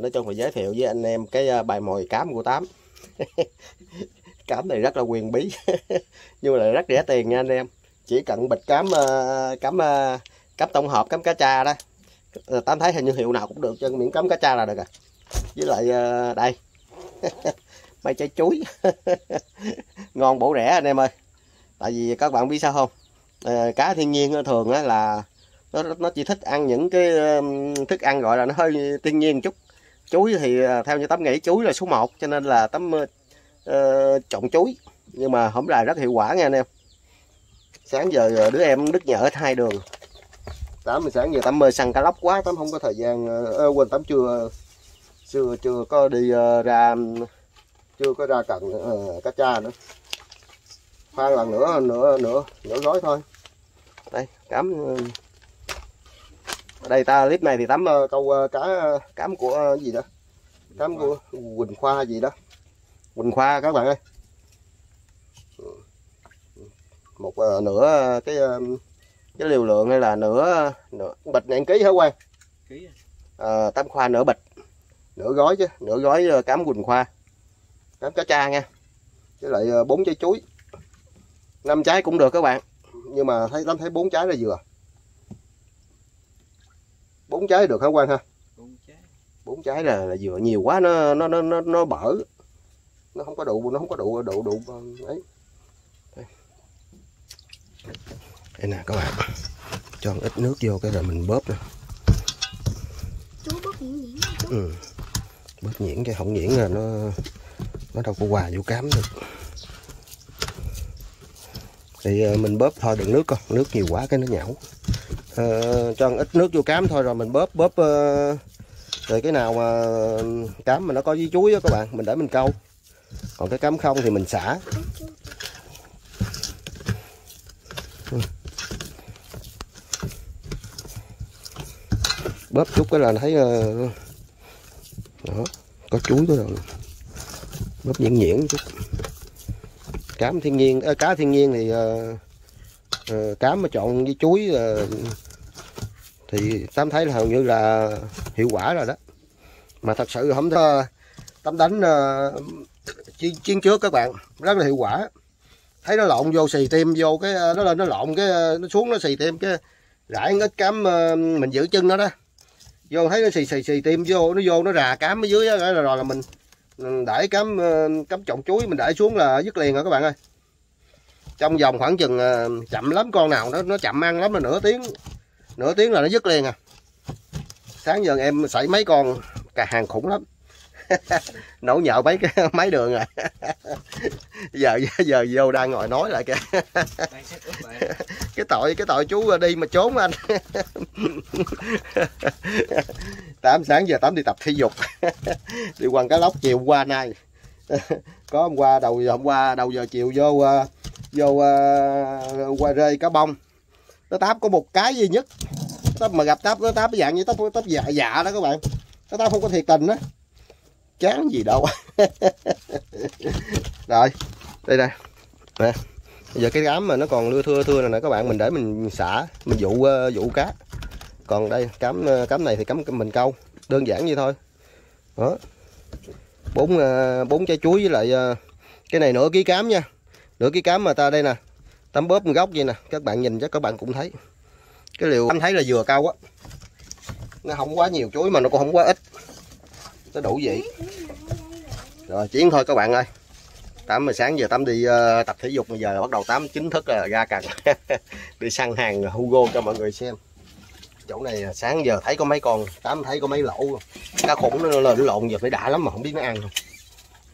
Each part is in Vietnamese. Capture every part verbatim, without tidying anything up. nói chung là giới thiệu với anh em cái bài mồi cám của Tám. Cám này rất là quyền bí nhưng là rất rẻ tiền nha anh em. Chỉ cần bịch cám cám cám tổng hợp, cám cá tra đó, Tám thấy hình như hiệu nào cũng được, cho miễn cám cá tra là được rồi. Với lại đây mấy trái chuối ngon bổ rẻ anh em ơi. Tại vì các bạn biết sao không, à, cá thiên nhiên thường á là nó nó chỉ thích ăn những cái thức ăn gọi là nó hơi thiên nhiên chút. Chuối thì theo như Tám nghĩ chuối là số một, cho nên là Tám uh, trộn chuối, nhưng mà hổng là rất hiệu quả nha anh em. Sáng giờ đứa em đứt nhở hai đường, Tám sáng giờ Tám mơ săn cá lóc quá, Tám không có thời gian. Ơ quên, Tám chưa chưa chưa có đi uh, ra, chưa có ra cần uh, cá tra nữa. Khoan lần nữa nữa nữa nữa gói thôi. Đây cám đây ta clip này thì Tám uh, câu uh, cá cám của uh, gì đó, cám của Quỳnh Khoa gì đó, Quỳnh Khoa các bạn ơi. Một uh, nửa cái uh, cái liều lượng hay là nửa nửa bịch ngàn ký hả Quang? Ký à, Tám Khoa nửa bịch, nửa gói chứ, nửa gói uh, cám Quỳnh Khoa, cám cá tra nha, với lại bốn uh, trái chuối, năm trái cũng được các bạn, nhưng mà thấy Tám thấy bốn trái là vừa. Bốn trái được hả Quang ha? Bốn trái. Bốn trái là là vừa, nhiều quá nó nó nó nó nó bở. Nó không có đủ, nó không có đủ đủ đủ ấy. Đây. Đây nè các bạn. Cho một ít nước vô cái rồi mình bóp nè. Chú bóp nhuyễn nhuyễn chú. Ừ. Bóp nhuyễn chứ không nhuyễn là nó nó đâu có hòa vô cám được. Thì mình bóp thôi, đừng nước con, nước nhiều quá cái nó nhão. Uh, cho ít nước vô cám thôi rồi mình bóp bóp uh, rồi cái nào mà cám mà nó có với chuối đó các bạn, mình để mình câu, còn cái cám không thì mình xả. Uh. Bóp chút cái là thấy uh, đó, có chuối có rồi, bóp nhuyễn nhuyễn chút. Cám thiên nhiên, uh, cá thiên nhiên thì uh, cám mà trộn với chuối thì Tám thấy là hầu như là hiệu quả rồi đó. Mà thật sự không có Tám đánh chiến chiến trước các bạn, rất là hiệu quả. Thấy nó lộn vô xì tim vô cái nó lên, nó lộn cái nó xuống, nó xì tim cái rải ít cám mình giữ chân nó đó, vô thấy nó xì xì xì tim vô, nó vô nó rà cám ở dưới đó, rồi là mình đẩy cám cám trộn chuối mình đẩy xuống là dứt liền rồi các bạn ơi. Trong vòng khoảng chừng chậm lắm, con nào nó nó chậm ăn lắm là nửa tiếng, nửa tiếng là nó dứt liền à. Sáng giờ em xảy mấy con cà hàng khủng lắm. Nổ nhậu mấy cái mấy đường à. giờ giờ vô đang ngồi nói lại kìa. cái tội cái tội chú đi mà trốn anh. Tám sáng giờ Tám đi tập thể dục. Đi quăng cá lóc chiều qua nay. Có hôm qua đầu hôm qua đầu giờ chiều vô vô uh, qua rơi cá bông, nó Tám có một cái duy nhất Tám mà gặp Tám nó Tám dạng như Tám Tám dạ dạ đó các bạn, nó Tám không có thiệt tình đó, chán gì đâu. Rồi đây đây nè, bây giờ cái cám mà nó còn lưa thưa thưa này nè các bạn, mình để mình xả mình dụ uh, dụ cá. Còn đây cám cám này thì cắm mình câu đơn giản vậy thôi đó. Bốn uh, bốn trái chuối với lại uh, cái này nửa ký cám nha. Nửa ký cám mà ta đây nè, Tám bóp một góc vậy nè, các bạn nhìn chắc các bạn cũng thấy. Cái liều Tám thấy là vừa cao quá. Nó không quá nhiều chuối mà nó cũng không quá ít. Nó đủ vậy. Rồi chiến thôi các bạn ơi. Tám giờ sáng giờ Tám đi uh, tập thể dục, bây giờ bắt đầu Tám chính thức là ra cần. Đi săn hàng Hugo cho mọi người xem. Chỗ này sáng giờ thấy có mấy con, Tám thấy có mấy lỗ. Cá khủng nó lên lộn giờ phải đã lắm mà không biết nó ăn không.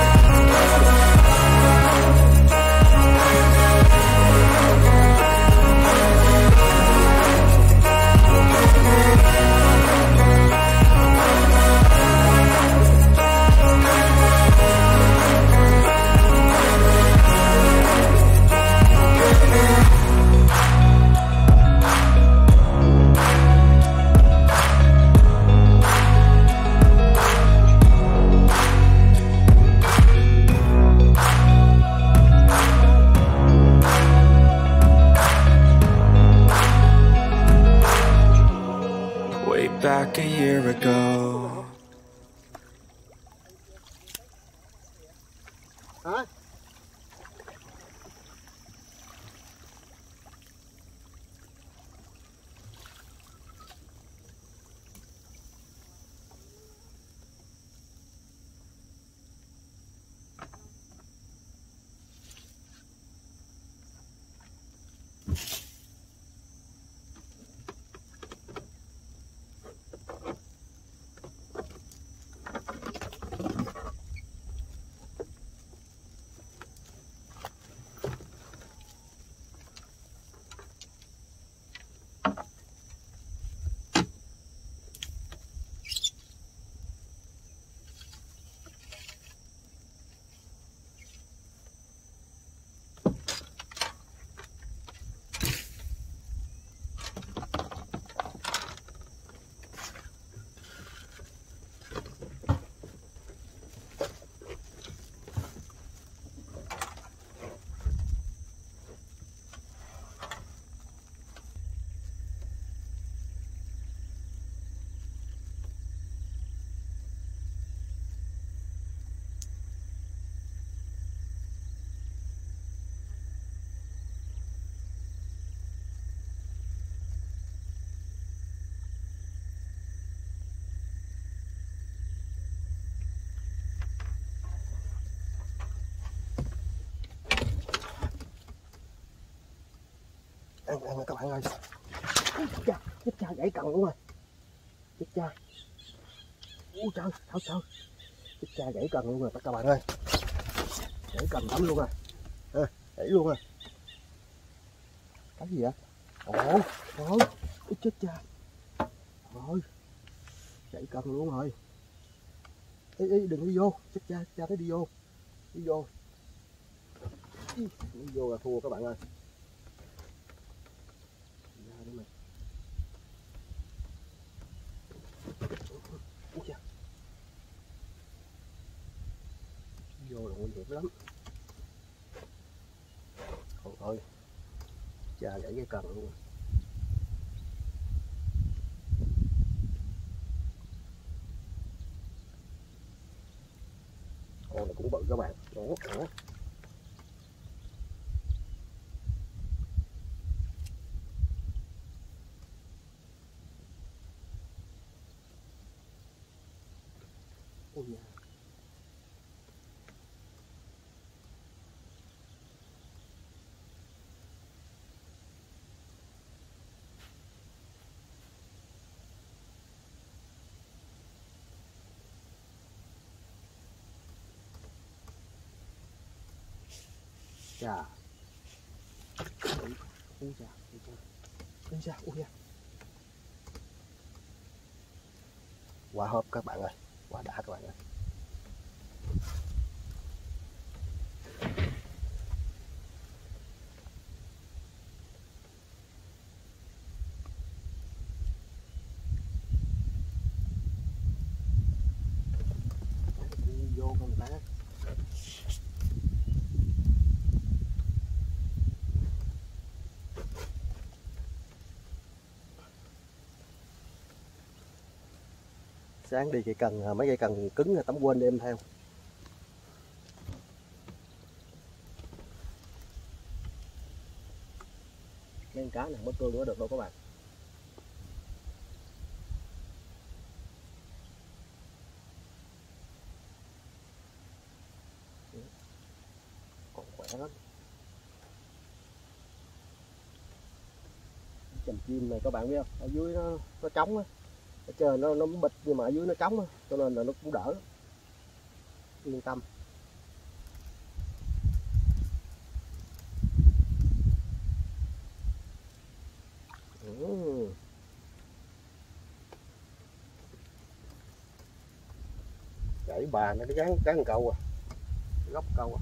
Back a year ago. Hả? Ăn rồi các bạn ơi, chết cha, chết cha gãy cần luôn rồi, chết cha, ui trời, tháo sao, chết cha gãy cần luôn rồi các bạn ơi, gãy cần lắm luôn rồi, à, gãy luôn rồi, cái gì vậy? Ồ, ôi, chết cha, rồi, gãy cần luôn rồi, ê, ê, đừng đi vô, chết cha, cha phải đi vô, đi vô, đi vô là thua các bạn ơi. Vô là nguy hiểm lắm. Thôi thôi, cha gãy cái cần luôn. con này cũng bự các bạn. Đó, đó. Ôi nhà. Chà. Ôi chà, ôi chà, ôi chà. Quá hộp các bạn ơi, quá đã các bạn ơi. Vô con cá. Sáng đi cây cần, mấy cây cần cứng Tám quên đem theo. Cái cá này mất tươi nữa được đâu các bạn. Còn khỏe lắm. Chầm chim này các bạn biết không, ở dưới nó, nó trống á. Ở trời nó nó bịch nhưng mà ở dưới nó trống cho nên là nó cũng đỡ, yên tâm. Ừ. Chảy bà nó gắn gắn câu à, góc câu à.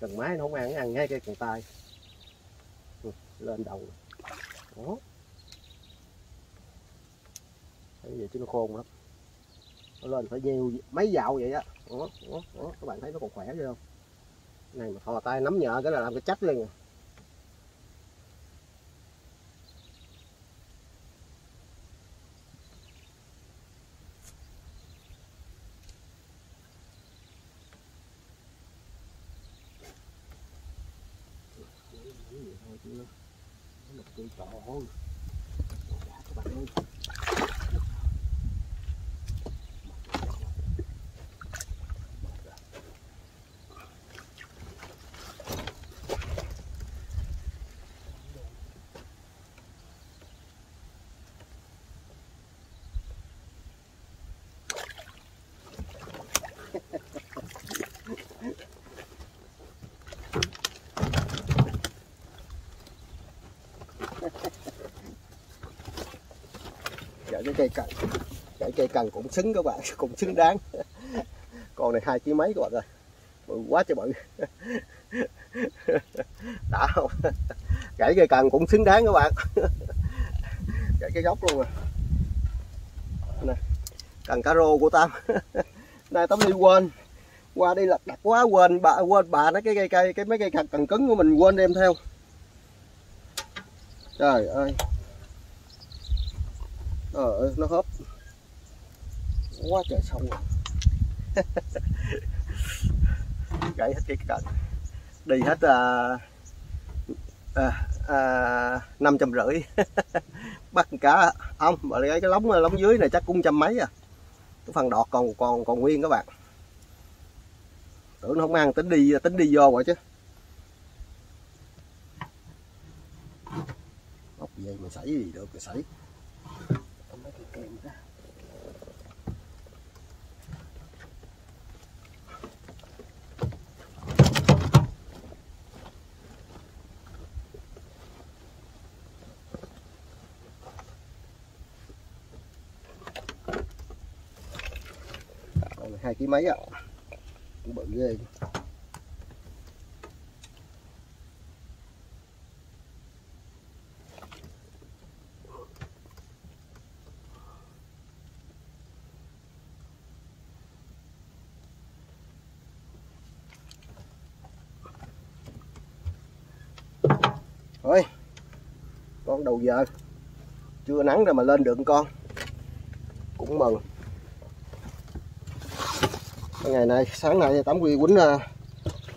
Cần máy nó không ăn, nó ăn ngay cây cần tay. Ừ, lên đầu. Đó. Thấy vậy chứ nó khôn lắm. Nó lên phải nhiều mấy dạo vậy á. Đó, đó, đó. Các bạn thấy nó còn khỏe chưa không? Này mà thò tay nắm nhợ cái là làm cái chắc lên. Cái cây cần, cái cây cần cũng xứng các bạn, cũng xứng đáng. Con này hai ký mấy các bạn ơi, bự quá trời bự. Đã không? Cái cây cần cũng xứng đáng các bạn. Cái cái gốc luôn à. Nè, cần cà rô của Tám. Này Tám đi quên, qua đi lật đặt quá quên bà, quên bà nó cái cây cây cái mấy cây cần, cần cứng của mình quên đem theo. Trời ơi. Ờ, nó hớp quá trời xong rồi. Gãy hết cái cành, đi hết năm trăm rưỡi bắt cá ông mà lấy cái lóng lóng dưới này chắc cũng trăm mấy à, cái phần đọt còn còn còn nguyên các bạn. Tưởng nó không ăn tính đi tính đi vô rồi chứ. Ốc vậy mà sảy gì được, mà sảy. hai ký mấy ạ, cũng bự ghê. Thôi, con đầu giờ chưa nắng rồi mà lên được con, cũng mừng. Cái ngày này sáng nay Tám Quy quýnh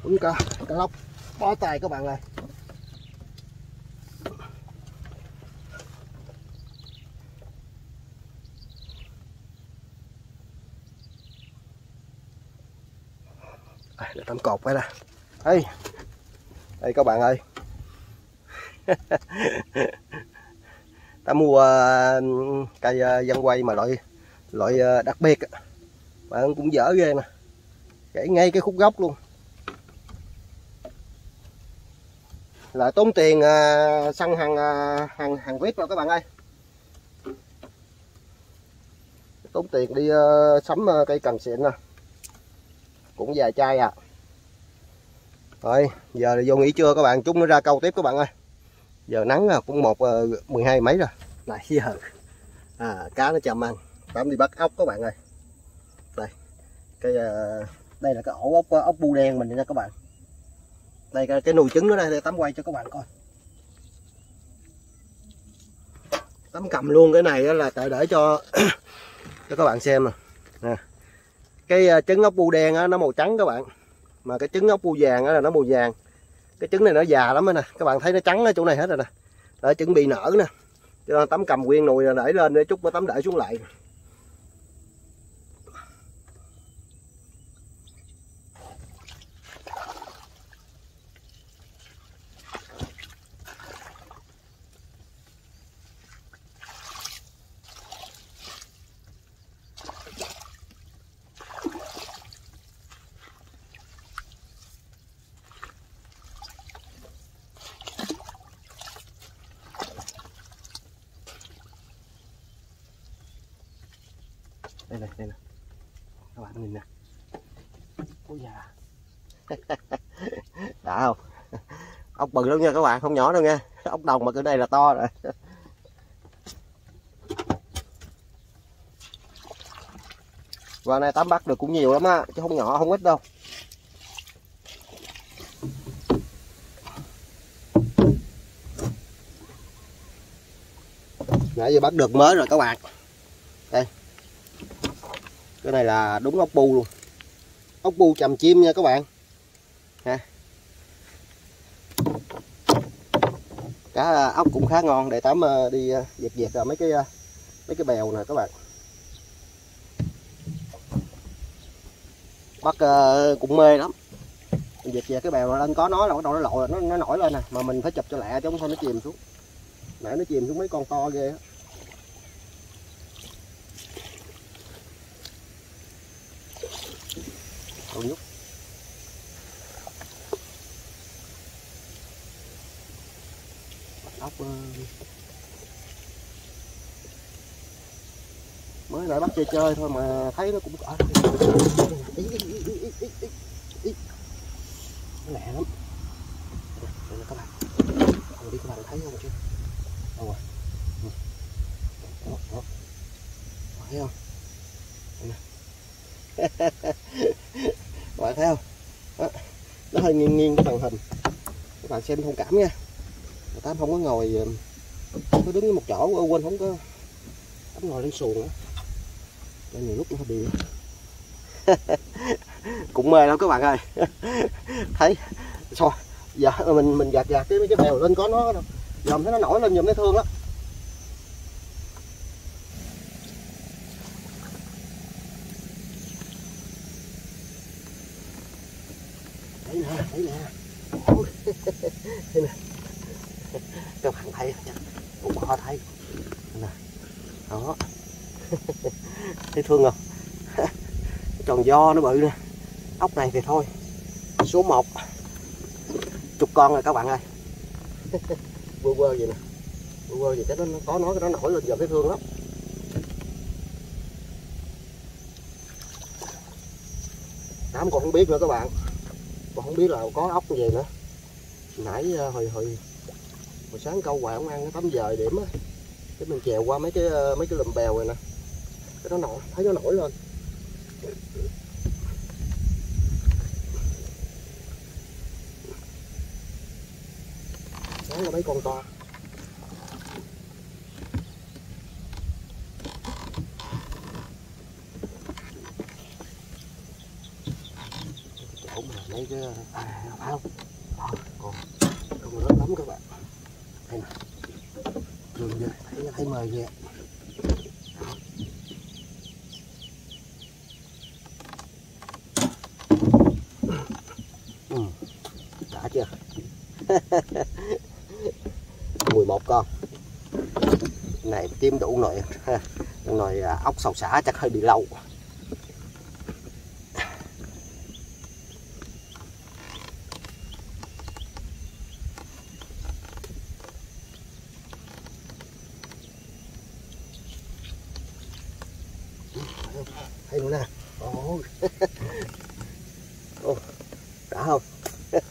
quýnh cá cá lóc bó tay các bạn ơi. Đây là Tám cột phải ra. Đây, đây các bạn ơi. Ta mua cây dân quay mà loại loại đặc biệt bạn cũng dở ghê nè, gãy ngay cái khúc gốc luôn, là tốn tiền săn hàng hàng hàng vít rồi các bạn ơi, tốn tiền đi sắm cây cần xịn nè, cũng vài chai à. Rồi giờ là vô nghỉ trưa các bạn, chúng nó ra câu tiếp các bạn ơi. Giờ nắng cũng một mười hai mấy rồi. Này giờ à, cá nó chầm ăn. Tám đi bắt ốc các bạn ơi. Đây cái đây là cái ổ ốc ốc bu đen mình nha các bạn. Đây cái, cái nồi trứng nó đây, đây Tám quay cho các bạn coi. Tám cầm luôn cái này là tại để cho cho các bạn xem nè. Cái trứng ốc bu đen đó, nó màu trắng các bạn, mà cái trứng ốc bu vàng là nó màu vàng. Cái trứng này nó già lắm rồi nè, các bạn thấy nó trắng ở chỗ này hết rồi nè, để chuẩn bị nở nè, cho nên Tám cầm nguyên nồi để lên để chút Tám để xuống lại. Đây nè, đây nè. Các bạn nhìn nè. Ôi già. Đã không? Ốc bự lắm nha các bạn, không nhỏ đâu nha. Ốc đồng mà cái này là to rồi. Và nay Tám bắt được cũng nhiều lắm á, chứ không nhỏ không ít đâu. Nãy giờ bắt được mới rồi các bạn. Đây. Cái này là đúng ốc bu luôn, ốc bu chằm chim nha các bạn ha. Cá ốc cũng khá ngon, để Tám đi dẹp dẹp rồi mấy cái mấy cái bèo nè các bạn, bắt cũng mê lắm. Dẹp dẹp cái bèo lên có nó là bắt đầu nó lội, nó, nó nổi lên nè, mà mình phải chụp cho lẹ chứ không thôi nó chìm xuống. Nãy nó chìm xuống mấy con to ghê á. Nhúc. Ốc mới lại bắt chơi chơi thôi mà thấy nó cũng ở lẹ lắm. Đây là các bạn, còn đi các bạn thấy không chứ? Đâu rồi? Đó, đó. Thấy không? Các bạn thấy không? Đó. Nó hơi nghiêng nghiêng cái màn hình, các bạn xem thông cảm nha. Tám không có ngồi, không có đứng một chỗ, quên không có, Tám ngồi lên xuồng á, nhiều lúc nó hơi bị cũng mê lắm các bạn ơi. Thấy sao giờ mình mình dạt dạt cái mấy cái bèo lên có nó đâu, dòm thấy nó nổi lên dòm thấy thương lắm. Thấy nè. Thấy nè. Các bạn thấy cũng khó thấy. Nè. Đó. Thấy thương không? Tròn do nó bự nè. Ốc này thì thôi. Số một. Chục con rồi các bạn ơi. Vơ vơ vậy nè. Vơ vơ vậy cái đó nó có nói cái đó nổi lên giờ thấy thương lắm. Tám còn không biết nữa các bạn, còn không biết là có ốc gì nữa. Nãy hồi hồi hồi sáng câu hoài ông ăn cái tấm dời điểm á, cái mình chèo qua mấy cái mấy cái lùm bèo rồi nè, cái nó nổi, thấy nó nổi lên. Đó là mấy con to. Mấy cái à, không còn còn lớn lắm các bạn. Đây nè, đường về thấy thấy mời về. Ừ, đã chưa? mười một con. Này kiếm đủ nồi, nồi ốc sầu xả chắc hơi bị lâu. Thấy nữa nè. Ồ. Ồ. Đã không? Cái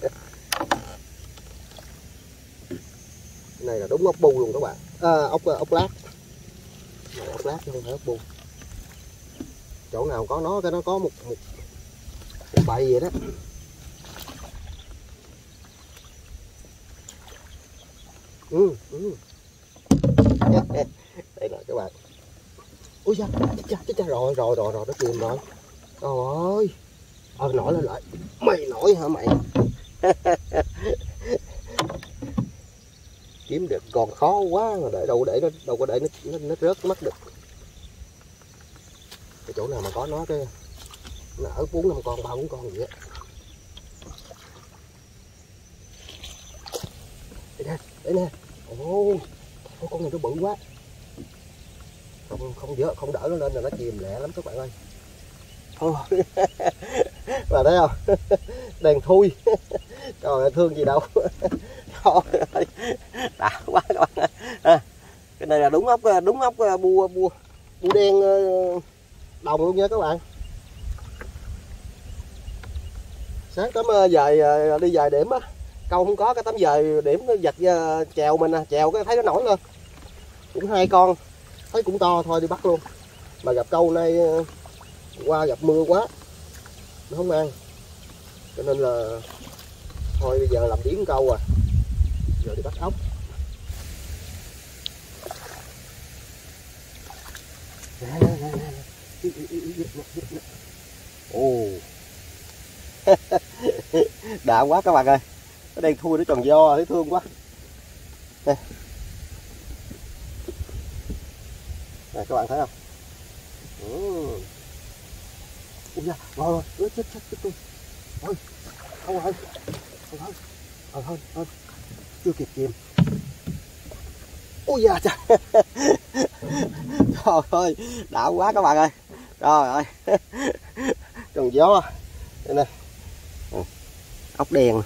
này là đúng ốc bu luôn các bạn. À, ốc ốc lát. Này, ốc lát chứ không phải ốc bu. Chỗ nào có nó cái nó có một một, một bầy vậy đó. Ừ, ừ. Đây nè các bạn. Ôi da, chết chết chết rồi, rồi, rồi, rồi, nó chìm rồi. Trời ơi. Ờ, nổi lên lại. Mày nổi hả mày? Kiếm được còn khó quá, mà để đâu để nó đâu có để nó nó, nó rớt mất được. Cái chỗ nào mà có nó cái nó ở bốn năm con, ba bốn con gì á. Đây nè, đây nè. Ồ, con này nó bự quá. Không, không dỡ, không đỡ nó lên là nó chìm lẹ lắm các bạn ơi. Và thấy không, đèn thui. Trời ơi, thương gì đâu. Trời ơi, đã quá các bạn ơi. À, cái này là đúng ốc, đúng ốc bu, bu, bu đen đồng luôn nha các bạn. Sáng tấm dời đi dời điểm á, câu không có cái tấm dời điểm nó vạch chèo mình à, chèo cái thấy nó nổi lên. Cũng hai con. Thấy cũng to thôi đi bắt luôn. Mà gặp câu nay qua gặp mưa quá, nó không ăn. Cho nên là thôi bây giờ làm điếm câu à. Giờ đi bắt ốc. Ồ. Đã quá các bạn ơi. Ở đây thui nó tròn do, thấy thương quá. Đây. Này, các bạn thấy không? Ừ. Ui da, rồi rồi, chết chết chết tôi. Thôi, không rồi, không rồi, thôi, thôi, thôi, chưa kịp kìm. Ui da, trời. Trời ơi, đã quá các bạn ơi. Trời ơi, tròn gió. Đây nè, ừ. Ốc đèn,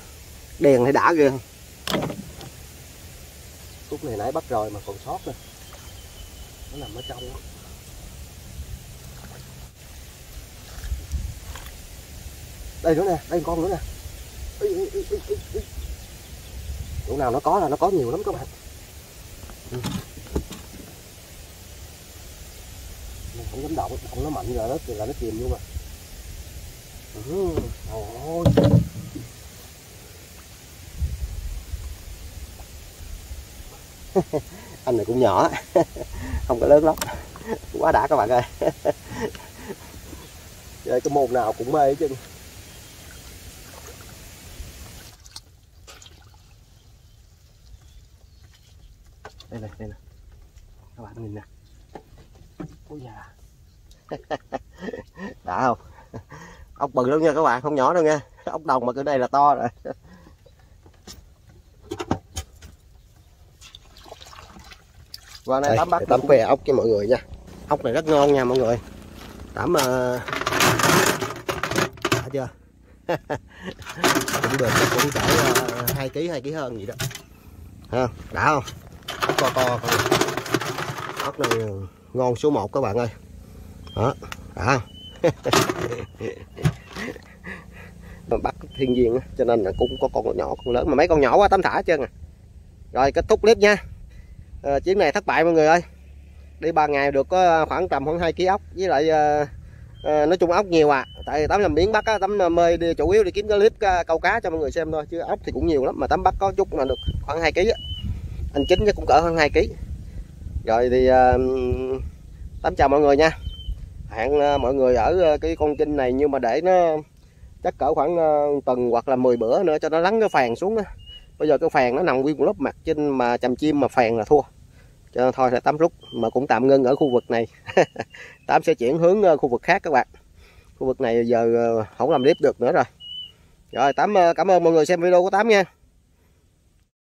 đèn thì đã ghê. Cúc này nãy bắt rồi mà còn sót nữa. Nó nằm ở trong đó. Đây nữa nè, đây con nữa nè. Chỗ nào nó có là nó có nhiều lắm các bạn. Ừ. Mình không dám động, động nó mạnh rồi đó thì là nó chìm luôn mà. Ừ. Ôi. Anh này cũng nhỏ. Không có lớn lắm. Quá đã các bạn ơi. Chơi cái môn nào cũng mê chứ. Đây nè, đây nè. Các bạn nhìn nè. Ôi da. Đã không? Ốc bự lắm nha các bạn, không nhỏ đâu nha. Ốc đồng mà cái đây là to rồi. Qua đây, Tám bắt Tám khoe ốc cho mọi người nha. Ốc này rất ngon nha mọi người. Tám uh... đã chưa? Cũng được, cũng cỡ hai ký, hai ký hơn vậy đó. Ha, đã không? Ốc to to con. Ốc này ngon số một các bạn ơi. Đó, đã không? thiên nhiên, cho nên là cũng có con nhỏ con lớn, mà mấy con nhỏ quá Tám thả hết trơn à. Rồi kết thúc clip nha. À, chuyến này thất bại mọi người ơi. Đi ba ngày được có khoảng tầm khoảng hai ký ốc, với lại à, à, nói chung ốc nhiều à. Tại Tám làm biển bắt á, Tám mời đi, chủ yếu đi kiếm cái clip câu cá cho mọi người xem thôi, chứ ốc thì cũng nhiều lắm, mà Tám bắt có chút mà được khoảng hai ký á. Anh chính chắc cũng cỡ hơn hai ký. Rồi thì à, Tám chào mọi người nha. Hẹn à, mọi người ở cái con kênh này, nhưng mà để nó chắc cỡ khoảng uh, tuần hoặc là mười bữa nữa cho nó lắng cái phèn xuống đó. Bây giờ cái phèn nó nằm nguyên một lớp mặt trên mà chằm chim mà phèn là thua, cho nên thôi là Tám rút, mà cũng tạm ngưng ở khu vực này. Tám sẽ chuyển hướng uh, khu vực khác các bạn. Khu vực này giờ uh, không làm clip được nữa rồi. Rồi Tám uh, cảm ơn mọi người xem video của Tám nha.